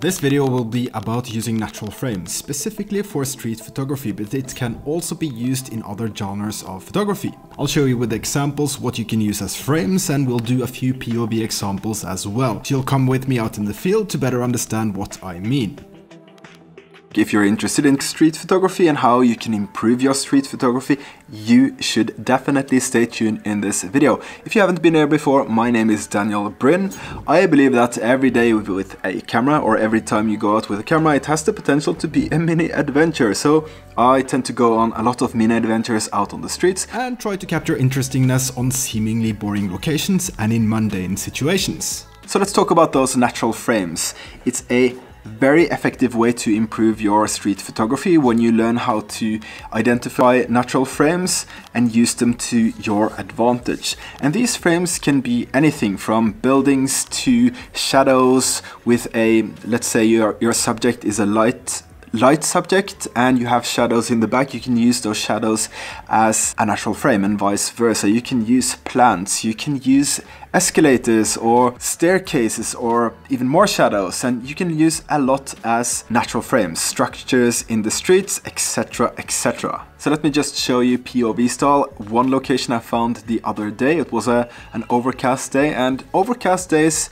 This video will be about using natural frames, specifically for street photography, but it can also be used in other genres of photography. I'll show you with examples what you can use as frames, and we'll do a few POV examples as well. You'll come with me out in the field to better understand what I mean. If you're interested in street photography and how you can improve your street photography, you should definitely stay tuned in this video. If you haven't been here before, my name is Daniel Bryn. I believe that every day with a camera, or every time you go out with a camera, it has the potential to be a mini adventure. So I tend to go on a lot of mini adventures out on the streets and try to capture interestingness on seemingly boring locations and in mundane situations. So let's talk about those natural frames. It's a very effective way to improve your street photography when you learn how to identify natural frames and use them to your advantage. And these frames can be anything from buildings to shadows with a, let's say your subject is a light subject and you have shadows in the back. You can use those shadows as a natural frame and vice versa. You can use plants, you can use escalators or staircases or even more shadows, and you can use a lot as natural frames, structures in the streets, etc, etc. So let me just show you POV style. One location I found the other day, it was an overcast day, and overcast days,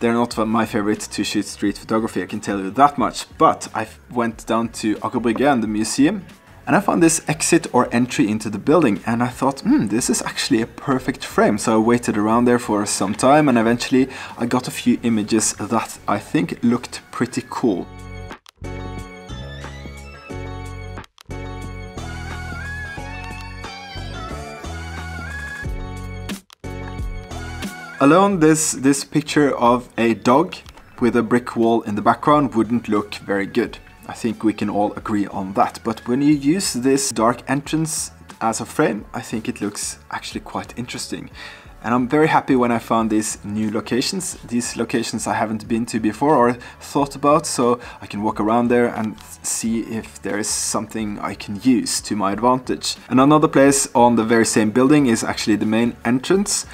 they're not my favorite to shoot street photography, I can tell you that much. But I went down to Ackerbrigge and the museum, and I found this exit or entry into the building, and I thought, this is actually a perfect frame. So I waited around there for some time, and eventually I got a few images that I think looked pretty cool. Alone, this picture of a dog with a brick wall in the background wouldn't look very good. I think we can all agree on that. But when you use this dark entrance as a frame, I think it looks actually quite interesting. And I'm very happy when I found these new locations. These locations I haven't been to before or thought about, so I can walk around there and see if there is something I can use to my advantage. And another place on the very same building is actually the main entrance.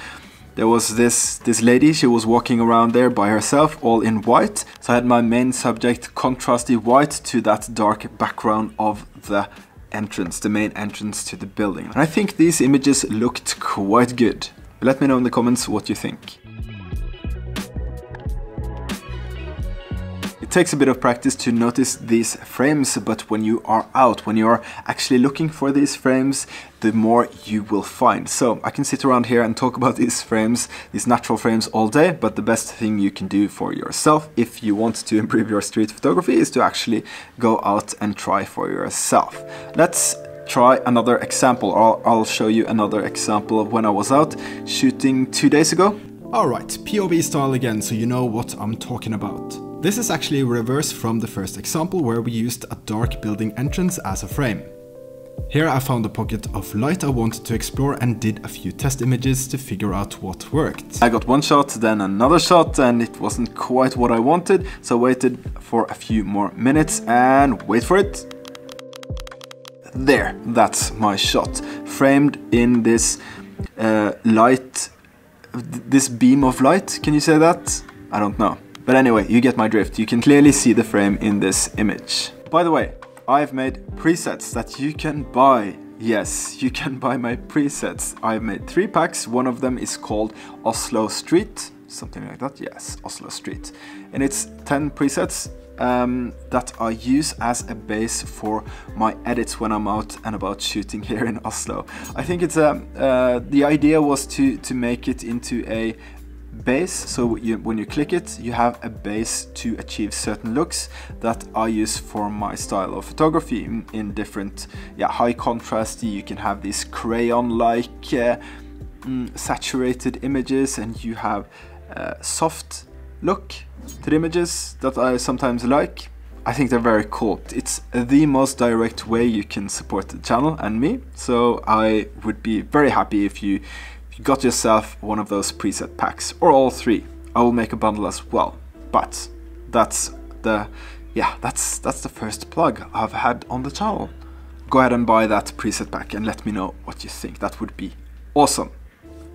There was this lady, she was walking around there by herself, all in white. So I had my main subject contrasty white to that dark background of the entrance, the main entrance to the building. And I think these images looked quite good. Let me know in the comments what you think. It takes a bit of practice to notice these frames, but when you are out, when you are actually looking for these frames, the more you will find. So I can sit around here and talk about these frames, these natural frames all day, but the best thing you can do for yourself if you want to improve your street photography is to actually go out and try for yourself. Let's try another example, or I'll show you another example of when I was out shooting 2 days ago. All right, POV style again, so you know what I'm talking about. This is actually a reverse from the first example where we used a dark building entrance as a frame. Here I found a pocket of light I wanted to explore and did a few test images to figure out what worked. I got one shot, then another shot, and it wasn't quite what I wanted, so I waited for a few more minutes and wait for it. There, that's my shot, framed in this light, this beam of light, can you say that? I don't know. But anyway, you get my drift. You can clearly see the frame in this image. By the way, I've made presets that you can buy. Yes, you can buy my presets. I've made 3 packs. One of them is called Oslo Street, something like that. Yes, Oslo Street. And it's 10 presets that I use as a base for my edits when I'm out and about shooting here in Oslo. I think it's the idea was to make it into a base, so when you click it, you have a base to achieve certain looks that I use for my style of photography in different, high contrasty. You can have these crayon-like saturated images, and you have soft look to the images that I sometimes like. I think they're very cool. It's the most direct way you can support the channel and me, so I would be very happy if you got yourself one of those preset packs, or all 3. I will make a bundle as well, but that's the first plug I've had on the channel. Go ahead and buy that preset pack and let me know what you think. That would be awesome.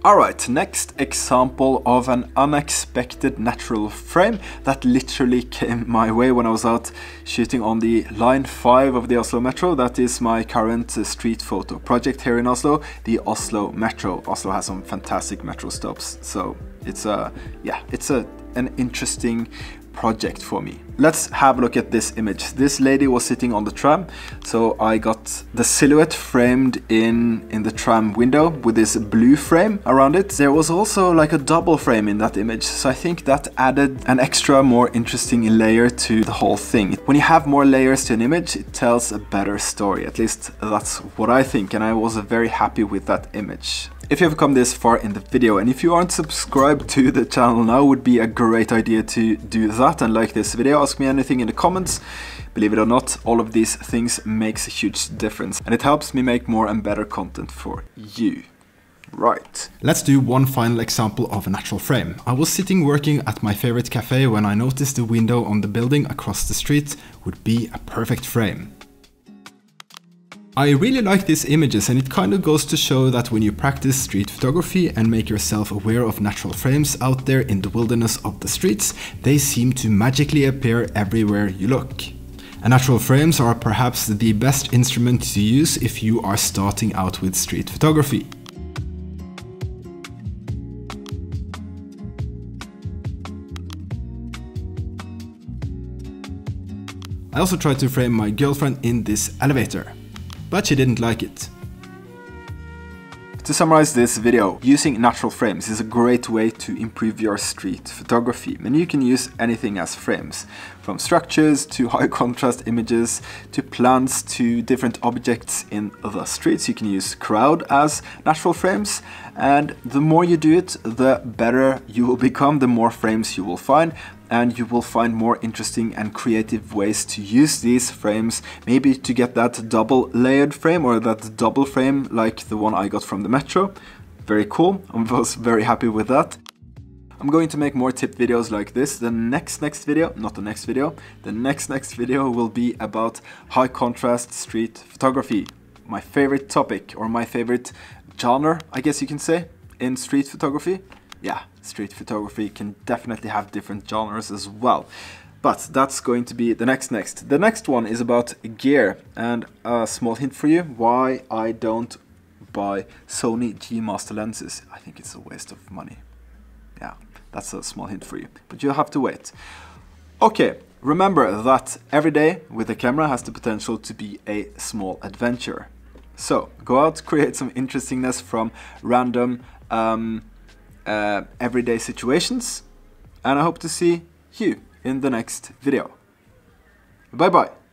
Alright, next example of an unexpected natural frame that literally came my way when I was out shooting on the Line 5 of the Oslo Metro. That is my current street photo project here in Oslo, the Oslo Metro. Oslo has some fantastic metro stops, so it's an interesting project for me. Let's have a look at this image. This lady was sitting on the tram, so I got the silhouette framed in the tram window with this blue frame around it. There was also like a double frame in that image, so I think that added an extra more interesting layer to the whole thing. When you have more layers to an image, it tells a better story. At least that's what I think, and I was very happy with that image. If you have come this far in the video, and if you aren't subscribed to the channel now, would be a great idea to do that and like this video. Ask me anything in the comments. Believe it or not, all of these things makes a huge difference, and it helps me make more and better content for you. Right. Let's do one final example of a natural frame. I was sitting working at my favorite cafe when I noticed the window on the building across the street would be a perfect frame. I really like these images, and it kind of goes to show that when you practice street photography and make yourself aware of natural frames out there in the wilderness of the streets, they seem to magically appear everywhere you look. And natural frames are perhaps the best instrument to use if you are starting out with street photography. I also tried to frame my girlfriend in this elevator, but she didn't like it. To summarize this video, using natural frames is a great way to improve your street photography, and you can use anything as frames, from structures to high contrast images to plants to different objects in the streets. You can use crowd as natural frames, and the more you do it, the better you will become, the more frames you will find, and you will find more interesting and creative ways to use these frames, maybe to get that double layered frame or that double frame like the one I got from the Metro. Very cool, I was very happy with that. I'm going to make more tip videos like this. The next video will be about high contrast street photography. My favorite topic, or my favorite genre, I guess you can say, in street photography. Yeah, street photography can definitely have different genres as well. But that's going to be the next. The next one is about gear, and a small hint for you, why I don't buy Sony G Master lenses. I think it's a waste of money. Yeah, that's a small hint for you, but you'll have to wait. Okay, remember that every day with a camera has the potential to be a small adventure. So go out, create some interestingness from random everyday situations, and I hope to see you in the next video. Bye bye.